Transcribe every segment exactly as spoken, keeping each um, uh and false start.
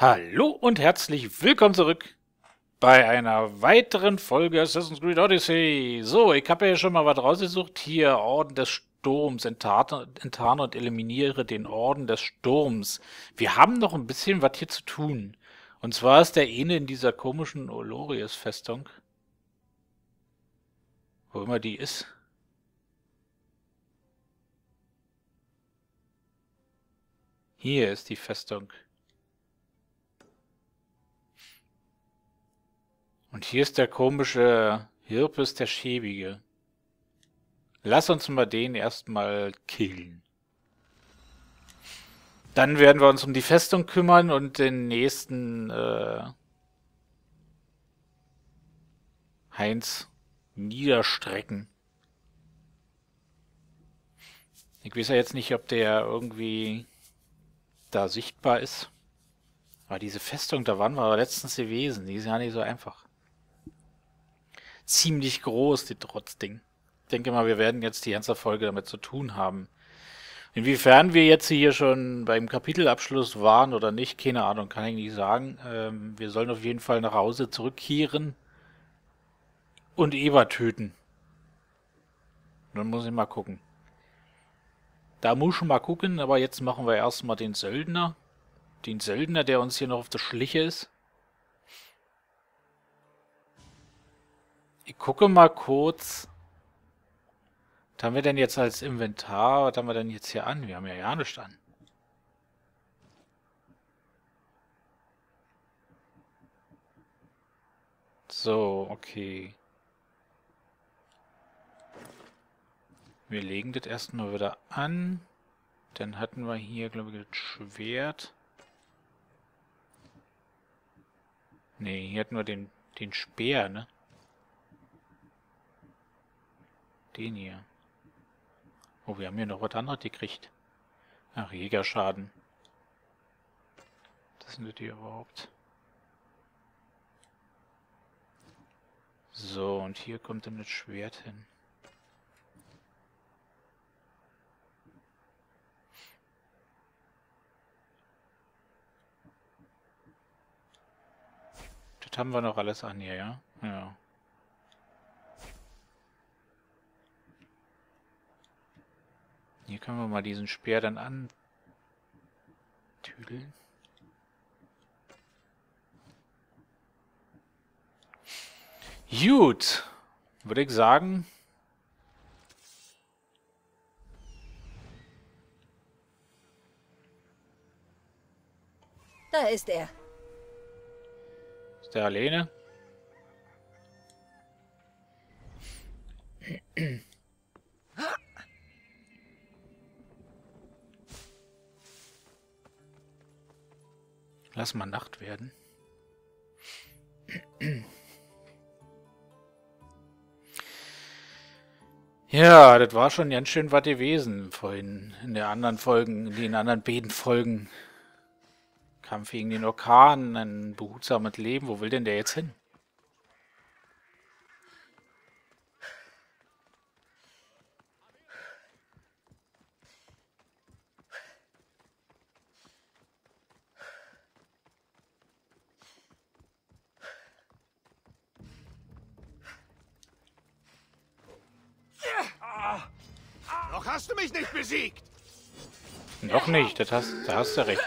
Hallo und herzlich willkommen zurück bei einer weiteren Folge Assassin's Creed Odyssey. So, ich habe ja schon mal was rausgesucht. Hier, Orden des Sturms, enttarne und eliminiere den Orden des Sturms. Wir haben noch ein bisschen was hier zu tun. Und zwar ist der eine in dieser komischen Olorius-Festung. Wo immer die ist. Hier ist die Festung. Und hier ist der komische Hirpes, der Schäbige. Lass uns mal den erstmal killen. Dann werden wir uns um die Festung kümmern und den nächsten äh, Heinz niederstrecken. Ich weiß ja jetzt nicht, ob der irgendwie da sichtbar ist. Aber diese Festung, da waren wir aber letztens gewesen. Die ist ja nicht so einfach. Ziemlich groß, die Trotzding. Ich denke mal, wir werden jetzt die ganze Folge damit zu tun haben. Inwiefern wir jetzt hier schon beim Kapitelabschluss waren oder nicht, keine Ahnung, kann ich nicht sagen. Ähm, wir sollen auf jeden Fall nach Hause zurückkehren und Eva töten. Dann muss ich mal gucken. Da muss ich mal gucken, aber jetzt machen wir erstmal den Söldner. Den Söldner, der uns hier noch auf der Schliche ist. Ich gucke mal kurz. Was haben wir denn jetzt als Inventar? Was haben wir denn jetzt hier an? Wir haben ja ja nichts an. So, okay. Wir legen das erstmal wieder an. Dann hatten wir hier, glaube ich, das Schwert. Ne, hier hatten wir den, den Speer, ne? Den hier. Oh, wir haben hier noch was anderes gekriegt. Ach, Jägerschaden. Das sind die überhaupt. So, und hier kommt dann das Schwert hin. Das haben wir noch alles an hier, ja? Ja. Hier können wir mal diesen Speer dann antüdeln. Gut. Würde ich sagen. Da ist er. Ist der alleine? Lass mal Nacht werden. Ja, das war schon ganz schön was gewesen vorhin in den anderen Folgen, in den anderen beiden Folgen. Kampf gegen den Orkan, ein behutsames Leben. Wo will denn der jetzt hin? Hast du mich nicht besiegt? Noch nicht, das hast, da hast du recht.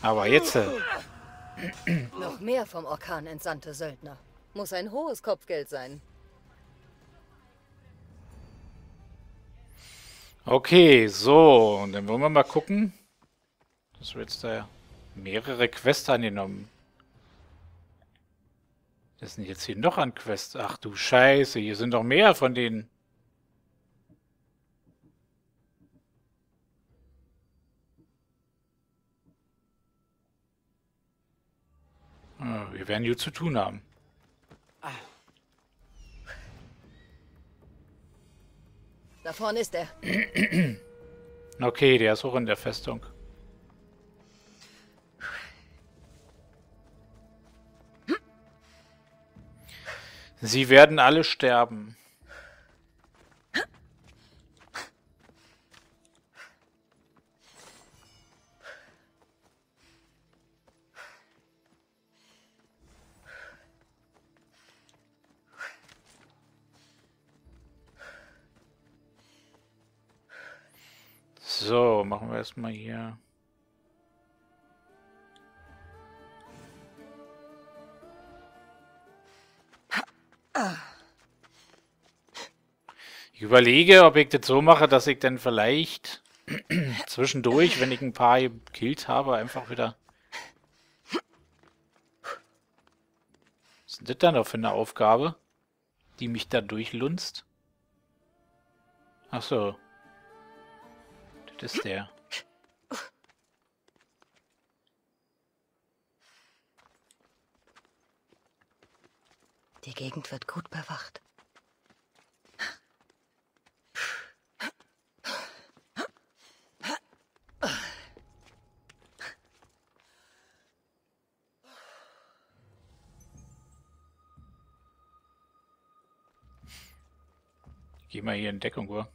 Aber jetzt... Noch mehr vom Orkan entsandte Söldner. Muss ein hohes Kopfgeld sein. Okay, so, und dann wollen wir mal gucken. Das wird jetzt da mehrere Quests angenommen. Das sind jetzt hier noch an Quests. Ach du Scheiße, hier sind noch mehr von denen. Oh, wir werden gut zu tun haben. Da vorne ist er. Okay, der ist hoch in der Festung. Sie werden alle sterben. So, machen wir erstmal hier. Ich überlege, ob ich das so mache, dass ich dann vielleicht zwischendurch, wenn ich ein paar gekillt habe, einfach wieder... Was ist denn das dann noch für eine Aufgabe, die mich da durchlunzt? Ach so. Das ist der. Die Gegend wird gut bewacht. Ich geh mal hier in Deckung, oder?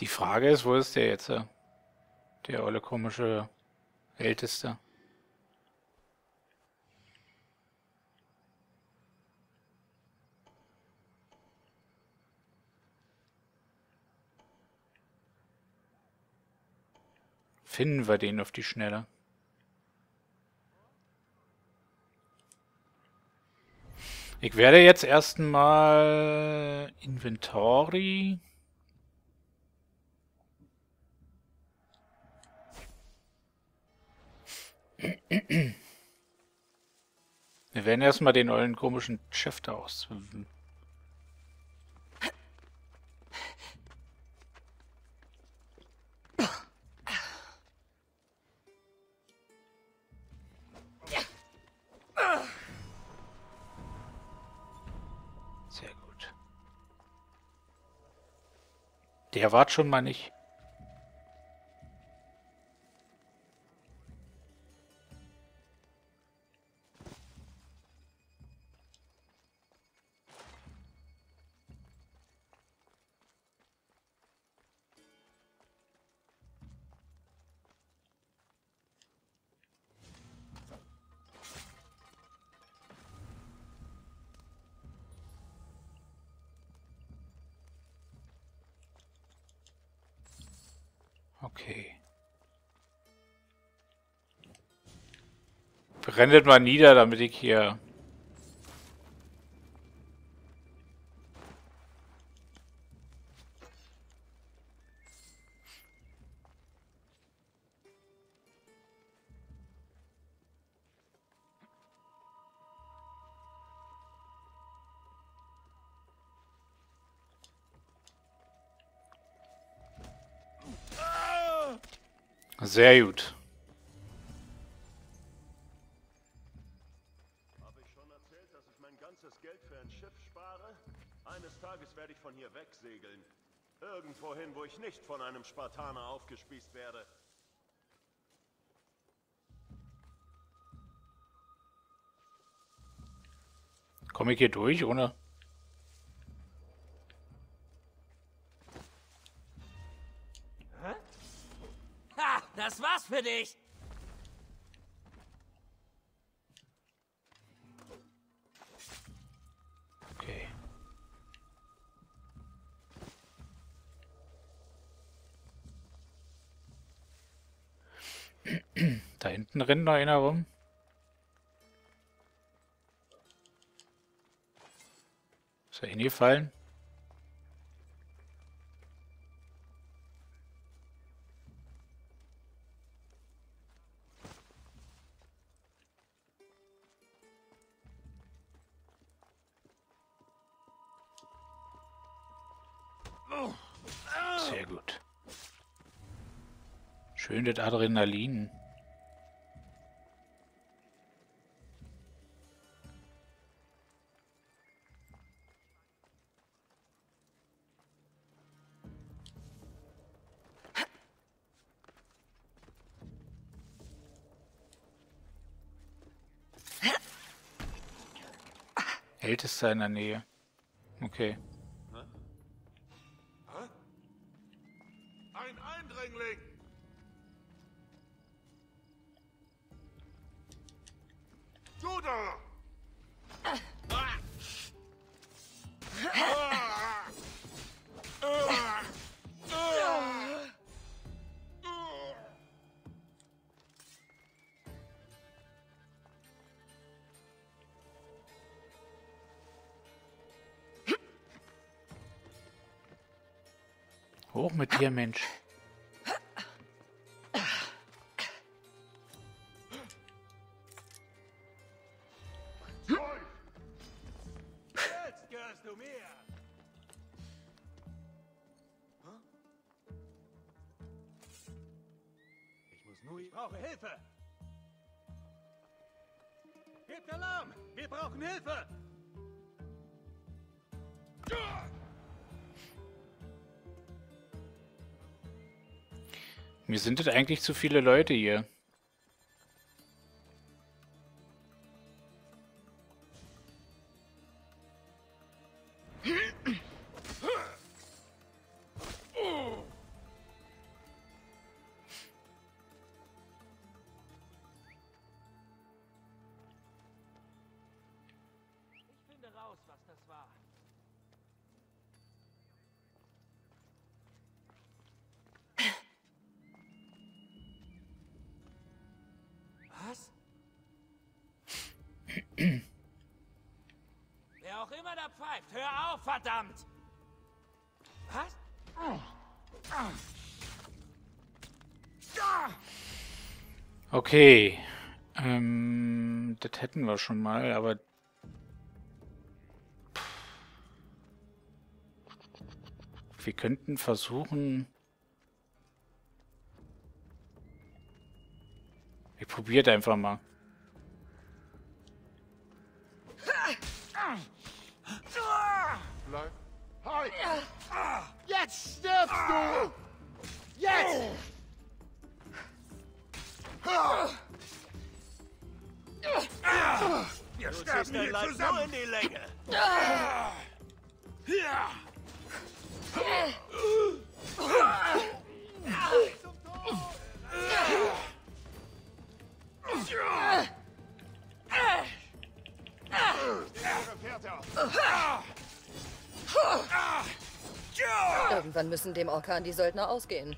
Die Frage ist, wo ist der jetzt? Der olle komische Älteste. Finden wir den auf die Schnelle? Ich werde jetzt erstmal Inventory. Wir werden erstmal den ollen komischen Chef da aus. Sehr gut. Der wart schon mal nicht. Okay. Brennt mal nieder, damit ich hier... Sehr gut. Habe ich schon erzählt, dass ich mein ganzes Geld für ein Schiff spare? Eines Tages werde ich von hier wegsegeln. Irgendwohin, wo ich nicht von einem Spartaner aufgespießt werde. Komme ich hier durch, ohne... Das war's für dich! Okay. Da hinten rennt noch einer rum. Ist er hingefallen? Sehr gut. Schön das Adrenalin. Ältester in der Nähe. Okay. Ein Eindringling. Du da. Hoch mit dir, Mensch. Jetzt gehörst du mir. Ich muss nur, ich brauche Hilfe. Gebt Alarm, wir brauchen Hilfe. Mir sind das eigentlich zu viele Leute hier. Wer auch immer da pfeift, hör auf, verdammt! Was? Okay. Ähm, das hätten wir schon mal, aber... Wir könnten versuchen... Wir probieren einfach mal. Jetzt stirbst du! Jetzt! Wir sterben hier zusammen in die Länge! Irgendwann müssen dem Orkan die Söldner ausgehen.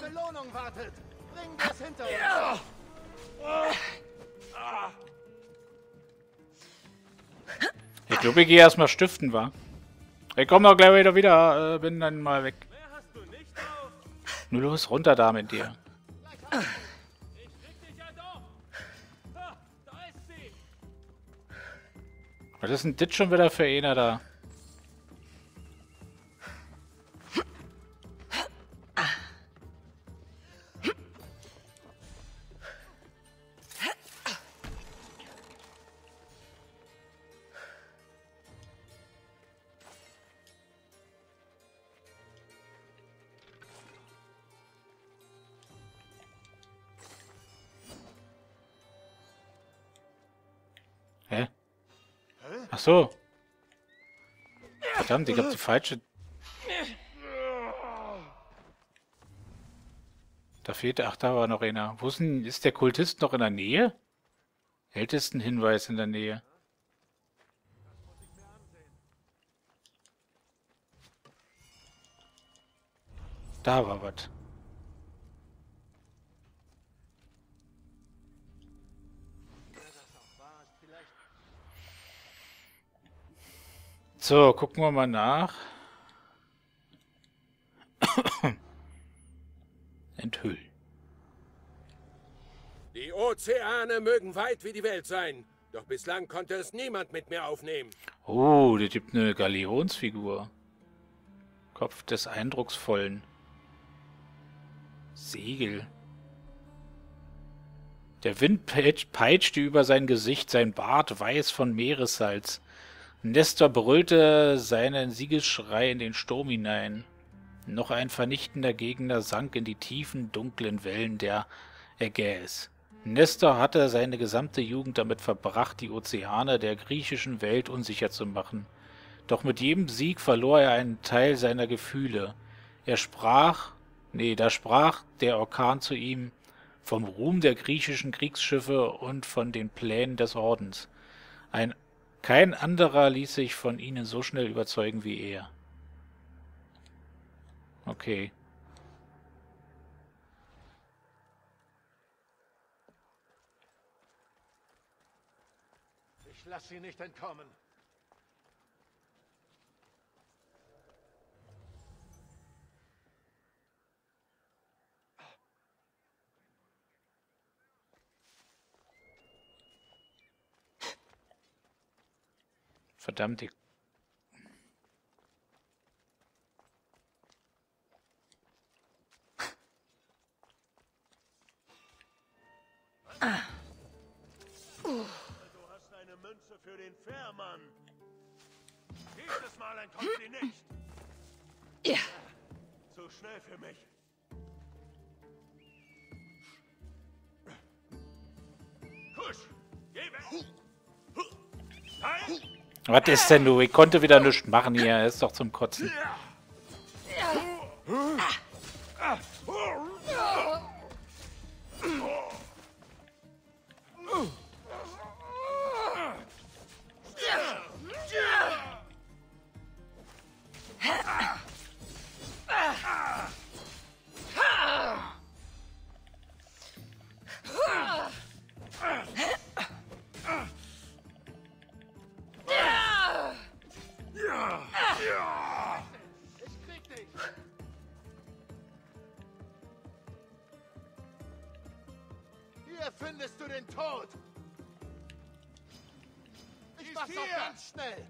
Belohnung wartet. Bring das hinter uns. Ich glaube, ich gehe erstmal stiften, wa? Ich komme doch gleich wieder wieder, äh, bin dann mal weg. Nur los, runter da mit dir. Was ist denn das schon wieder für einer da? Ach so. Verdammt, ich hab die falsche... Da fehlte... Ach, da war noch einer. Wo ist denn... Ist der Kultist noch in der Nähe? Ältesten Hinweis in der Nähe. Da war was. So, gucken wir mal nach. Enthüllen. Die Ozeane mögen weit wie die Welt sein, doch bislang konnte es niemand mit mir aufnehmen. Oh, der Typ eine Galionsfigur. Kopf des Eindrucksvollen. Segel. Der Wind peitschte über sein Gesicht, sein Bart weiß von Meeressalz. Nestor brüllte seinen Siegesschrei in den Sturm hinein. Noch ein vernichtender Gegner sank in die tiefen, dunklen Wellen der Ägäis. Nestor hatte seine gesamte Jugend damit verbracht, die Ozeane der griechischen Welt unsicher zu machen. Doch mit jedem Sieg verlor er einen Teil seiner Gefühle. Er sprach, nee, da sprach der Orkan zu ihm vom Ruhm der griechischen Kriegsschiffe und von den Plänen des Ordens. Ein, kein anderer ließ sich von ihnen so schnell überzeugen wie er. Okay. Ich lasse sie nicht entkommen. Verdammt, ich... Ah. Uh. Du hast eine Münze für den Fährmann. Jedes Mal entkommt sie nicht. Ja. Zu schnell für mich. Kusch, geh weg. Halt. Was ist denn du? Ich konnte wieder nichts machen hier. Er ist doch zum Kotzen. Findest du den Tod? Ich mach's doch ganz schnell.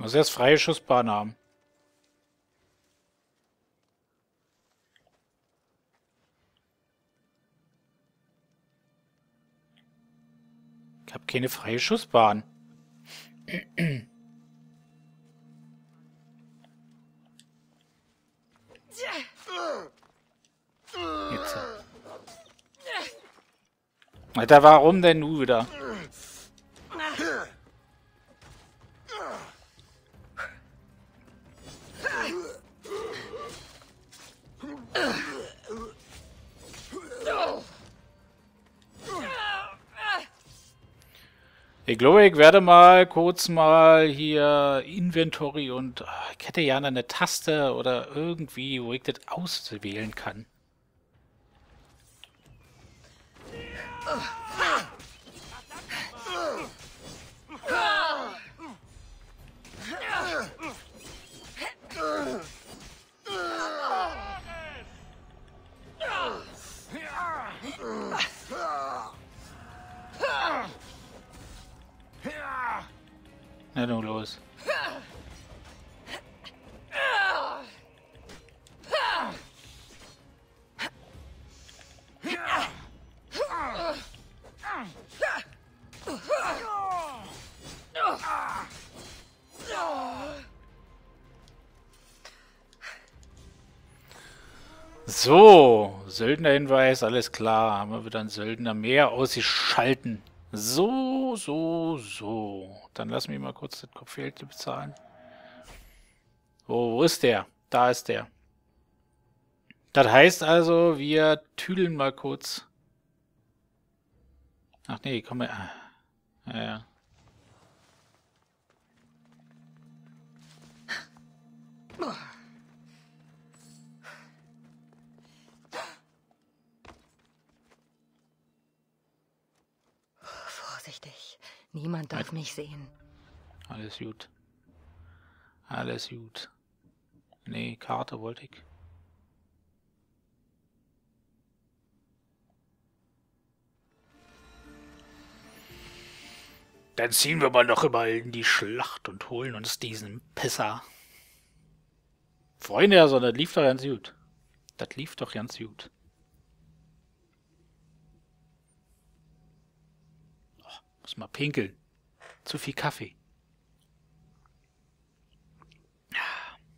Muss erst freie Schussbahn haben. Ich habe keine freie Schussbahn. Jetzt. Alter, warum denn nun wieder? Ich glaube, ich werde mal kurz mal hier Inventory und ach, ich hätte ja eine Taste oder irgendwie, wo ich das auswählen kann. Na nun los. So, Söldnerhinweis, alles klar. Haben wir wieder einen Söldner mehr ausgeschalten. So, so, so. Dann lass mich mal kurz das Kopfgeld bezahlen. Oh, wo ist der? Da ist der. Das heißt also, wir tüdeln mal kurz. Ach nee, komm mal. Ja, ja. Vorsichtig. Niemand darf mich sehen. Alles gut. Alles gut. Nee, Karte wollte ich. Dann ziehen wir mal noch überall in die Schlacht und holen uns diesen Pisser. Freunde, also das lief doch ganz gut. Das lief doch ganz gut. Oh, muss mal pinkeln. Zu viel Kaffee.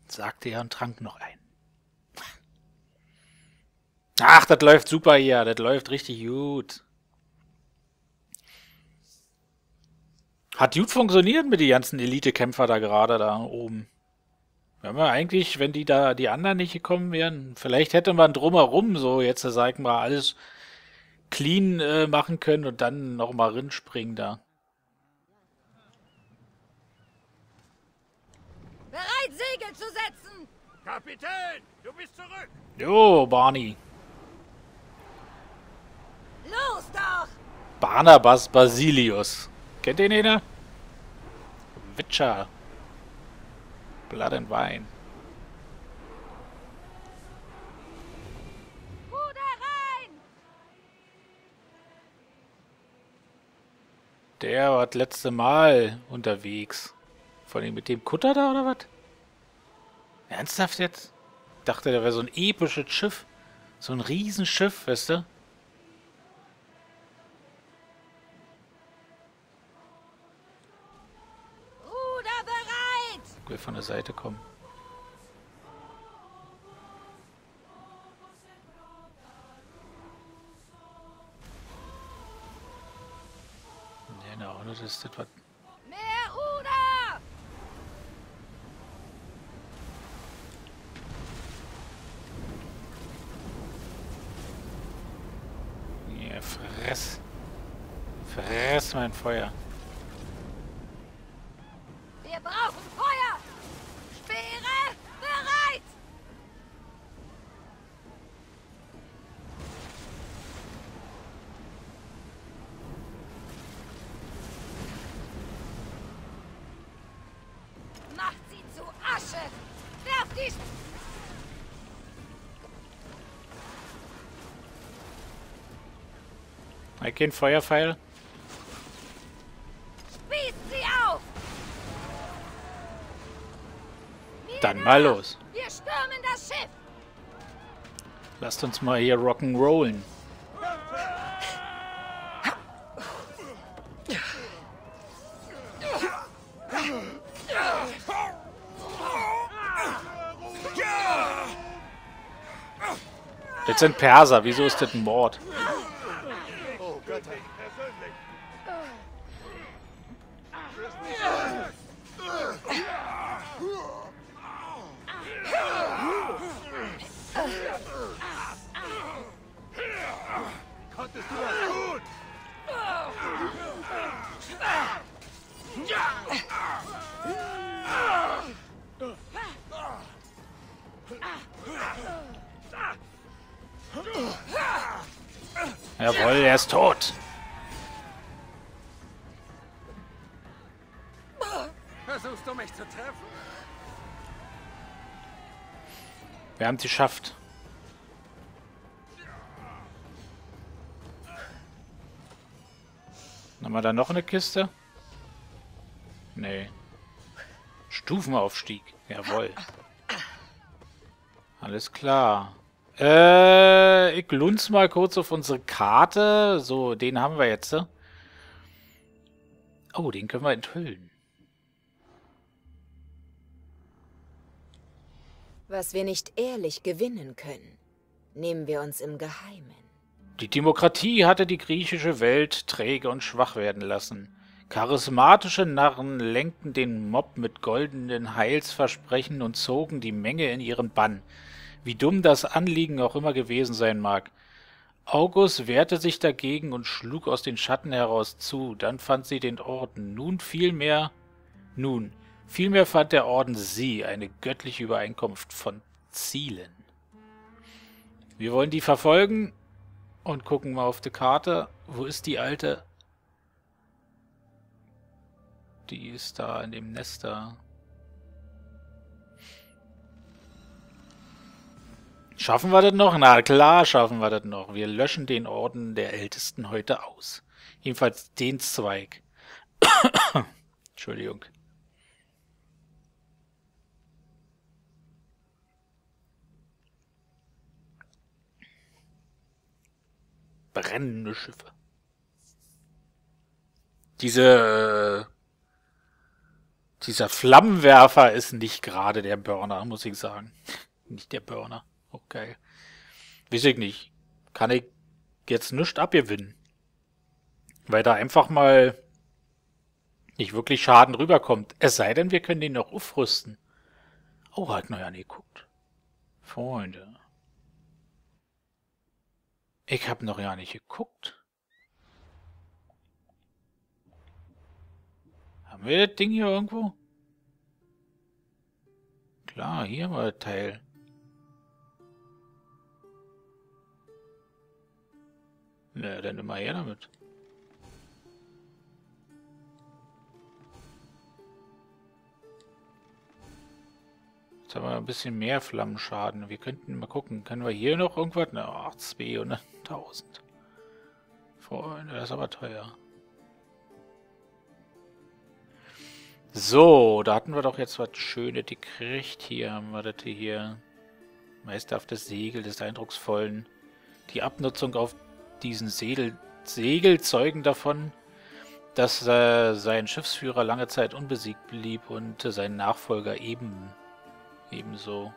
Sagte er und trank noch einen. Ach, das läuft super hier. Das läuft richtig gut. Hat gut funktioniert mit den ganzen Elite-Kämpfer da gerade da oben. Wenn wir eigentlich, wenn die da, die anderen nicht gekommen wären, vielleicht hätte man drumherum so jetzt, sag mal, alles clean äh, machen können und dann nochmal rinspringen da. Bereit, Segel zu setzen! Kapitän, du bist zurück! Jo, Barney. Los doch! Barnabas Basilius. Kennt den einer? Witcher. Blood and Wine. Ruder rein! Der war das letzte Mal unterwegs. Von dem mit dem Kutter da oder was? Ernsthaft jetzt? Ich dachte, da wäre so ein episches Schiff. So ein Riesenschiff, weißt du? Von der Seite kommen. Genau, das ist etwas. Mehr Ruder! Ja, fress. Fress mein Feuer. Wir brauchen Feuer! Speere bereit! Macht sie zu Asche! Werft die Speere! Ein kein Feuerpfeil. Dann mal los. Wir stürmen das Schiff. Lasst uns mal hier rock'n'rollen. Das sind Perser. Wieso ist das ein Mord? Oh Gott. Jawohl, er ist tot. Versuchst du mich zu treffen? Wir haben es geschafft. Haben wir da noch eine Kiste? Nee. Stufenaufstieg. Jawohl. Alles klar. Äh, ich lunz mal kurz auf unsere Karte. So, den haben wir jetzt. Oh, den können wir enthüllen. Was wir nicht ehrlich gewinnen können. nehmen wir uns im Geheimen. Die Demokratie hatte die griechische Welt träge und schwach werden lassen. Charismatische Narren lenkten den Mob mit goldenen Heilsversprechen und zogen die Menge in ihren Bann, wie dumm das Anliegen auch immer gewesen sein mag. August wehrte sich dagegen und schlug aus den Schatten heraus zu, dann fand sie den Orden. Nun vielmehr, nun, vielmehr fand der Orden sie, eine göttliche Übereinkunft von Zielen. Wir wollen die verfolgen und gucken mal auf die Karte. Wo ist die alte? Die ist da in dem Nestor. Schaffen wir das noch? Na klar, schaffen wir das noch. Wir löschen den Orden der Ältesten heute aus. Jedenfalls den Zweig. Entschuldigung. Brennende Schiffe. Diese... Äh Dieser Flammenwerfer ist nicht gerade der Burner, muss ich sagen. Nicht der Burner. Okay. Weiß ich nicht. Kann ich jetzt nichts abgewinnen. Weil da einfach mal nicht wirklich Schaden rüberkommt. Es sei denn, wir können den noch aufrüsten. Oh, halt noch ja nicht geguckt. Freunde. Ich habe noch ja nicht geguckt. Haben wir das Ding hier irgendwo? Klar, hier haben wir das Teil. Na, dann immer her damit. Jetzt haben wir ein bisschen mehr Flammenschaden. Wir könnten mal gucken. Können wir hier noch irgendwas? Na, ach, zweihunderttausend. Freunde, das ist aber teuer. So, da hatten wir doch jetzt was Schönes gekriegt. Hier haben wir das hier. Meisterhaftes Segel des Eindrucksvollen. Die Abnutzung auf diesen Segel, Segel zeugen davon, dass äh, sein Schiffsführer lange Zeit unbesiegt blieb und äh, sein Nachfolger eben, ebenso.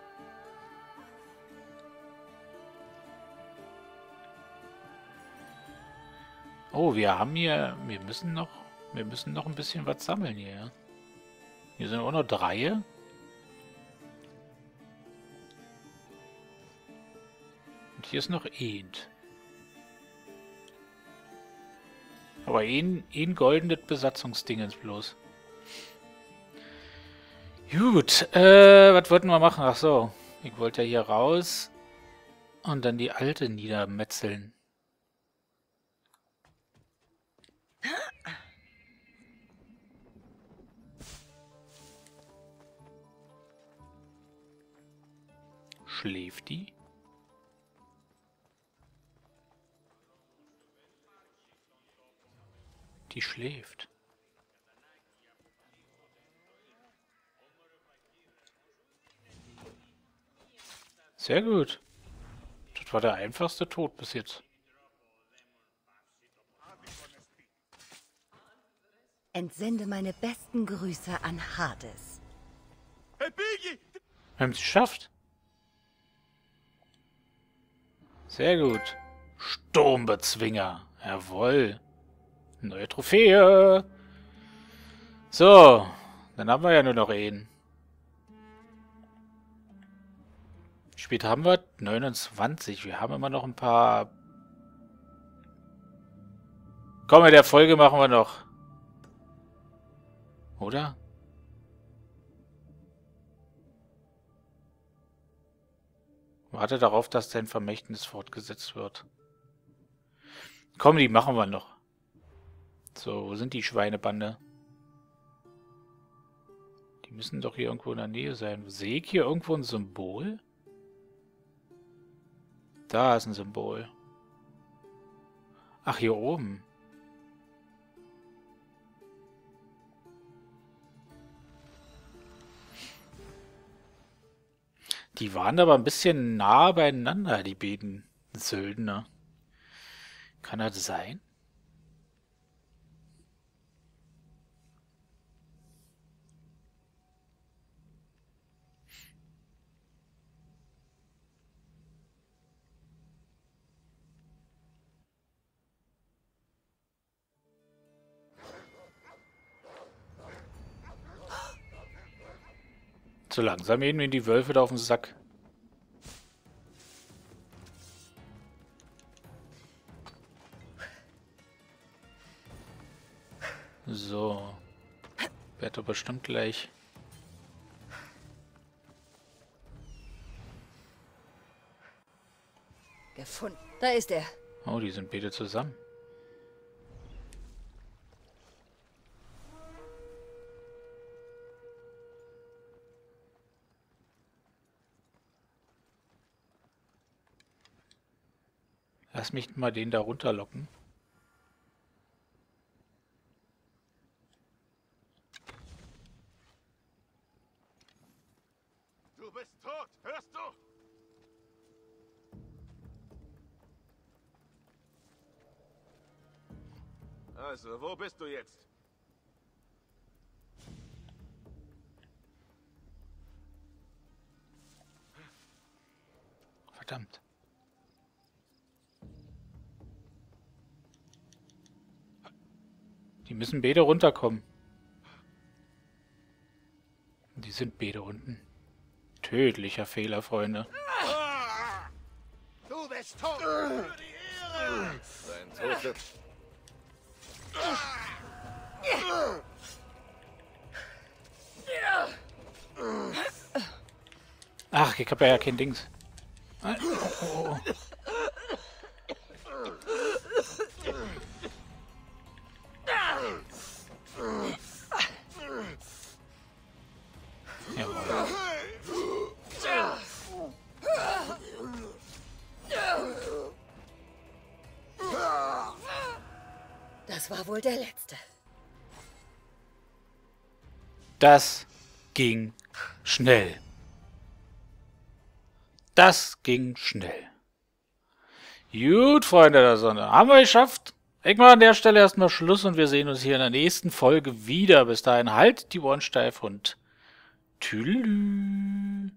Oh, wir haben hier... Wir müssen noch, wir müssen noch ein bisschen was sammeln hier. Hier sind auch noch drei. Und hier ist noch ein. Aber ein, ein goldenes Besatzungsdingens bloß. Gut, äh, was wollten wir machen? Ach so, ich wollte ja hier raus und dann die alte niedermetzeln. Schläft die? Die schläft. Sehr gut. Das war der einfachste Tod bis jetzt. Entsende meine besten Grüße an Hades. Hey, Biggie! Wir haben es geschafft. Sehr gut. Sturmbezwinger. Jawohl. Neue Trophäe. So. Dann haben wir ja nur noch einen. Später haben wir neunundzwanzig. Wir haben immer noch ein paar... Komm, in der Folge machen wir noch. Oder? Warte darauf, dass dein Vermächtnis fortgesetzt wird. Komm, die machen wir noch. So, wo sind die Schweinebande? Die müssen doch hier irgendwo in der Nähe sein. Sehe ich hier irgendwo ein Symbol? Da ist ein Symbol. Ach, hier oben. Die waren aber ein bisschen nah beieinander, die beiden Söldner. Kann das sein? So langsam gehen mir die Wölfe da auf den Sack. So. Wird doch bestimmt gleich. Gefunden. Da ist er. Oh, die sind beide zusammen. Lass mich mal den da runterlocken. Du bist tot, hörst du? Also, wo bist du jetzt? Verdammt. Die müssen beide runterkommen. Die sind beide unten. Tödlicher Fehler, Freunde. Du bist tot. Dein Tod. Ach, ich hab ja kein Dings. Oh, oh, oh. Der letzte. Das ging schnell. Das ging schnell. Gut, Freunde der Sonne. Haben wir geschafft. Ich mache an der Stelle erstmal Schluss und wir sehen uns hier in der nächsten Folge wieder. Bis dahin, halt die Ohren steif und tschüss.